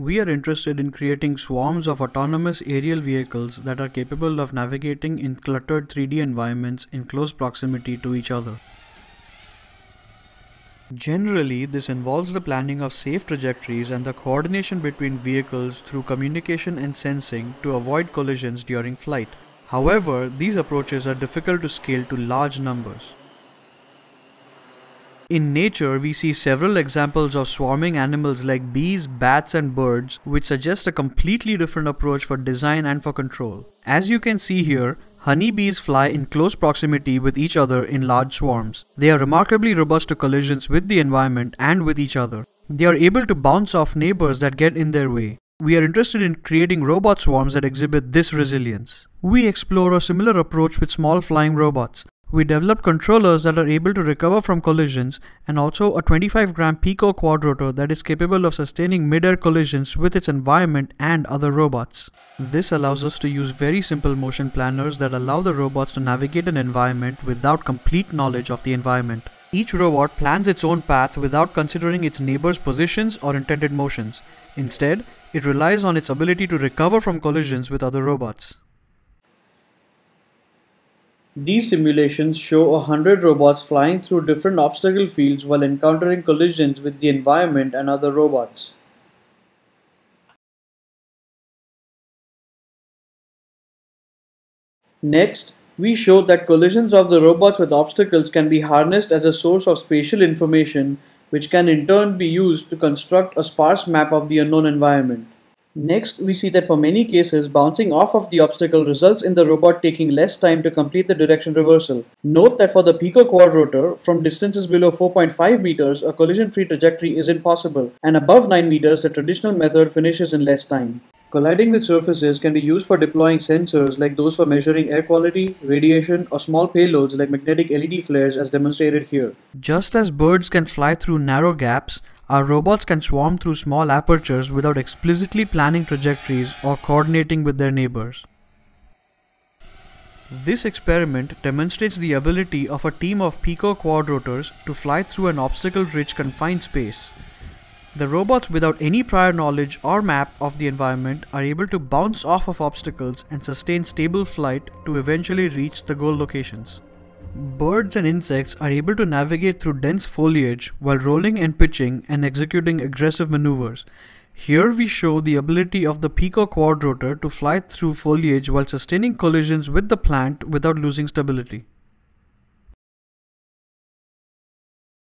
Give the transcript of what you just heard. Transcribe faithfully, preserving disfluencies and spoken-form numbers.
We are interested in creating swarms of autonomous aerial vehicles that are capable of navigating in cluttered three D environments in close proximity to each other. Generally, this involves the planning of safe trajectories and the coordination between vehicles through communication and sensing to avoid collisions during flight. However, these approaches are difficult to scale to large numbers. In nature, we see several examples of swarming animals like bees, bats and birds, which suggest a completely different approach for design and for control. As you can see here, honeybees fly in close proximity with each other in large swarms. They are remarkably robust to collisions with the environment and with each other. They are able to bounce off neighbors that get in their way. We are interested in creating robot swarms that exhibit this resilience. We explore a similar approach with small flying robots. We developed controllers that are able to recover from collisions and also a twenty-five gram Pico Quadrotor that is capable of sustaining mid-air collisions with its environment and other robots. This allows us to use very simple motion planners that allow the robots to navigate an environment without complete knowledge of the environment. Each robot plans its own path without considering its neighbor's positions or intended motions. Instead, it relies on its ability to recover from collisions with other robots. These simulations show one hundred robots flying through different obstacle fields while encountering collisions with the environment and other robots. Next, we show that collisions of the robots with obstacles can be harnessed as a source of spatial information, which can in turn be used to construct a sparse map of the unknown environment. Next, we see that for many cases, bouncing off of the obstacle results in the robot taking less time to complete the direction reversal. Note that for the Pico Quadrotor, from distances below four point five meters, a collision-free trajectory isn't possible, and above nine meters, the traditional method finishes in less time. Colliding with surfaces can be used for deploying sensors like those for measuring air quality, radiation, or small payloads like magnetic L E D flares as demonstrated here. Just as birds can fly through narrow gaps, our robots can swarm through small apertures without explicitly planning trajectories or coordinating with their neighbors. This experiment demonstrates the ability of a team of Pico Quadrotors to fly through an obstacle-rich confined space. The robots, without any prior knowledge or map of the environment, are able to bounce off of obstacles and sustain stable flight to eventually reach the goal locations. Birds and insects are able to navigate through dense foliage while rolling and pitching and executing aggressive maneuvers. Here we show the ability of the Pico Quadrotor to fly through foliage while sustaining collisions with the plant without losing stability.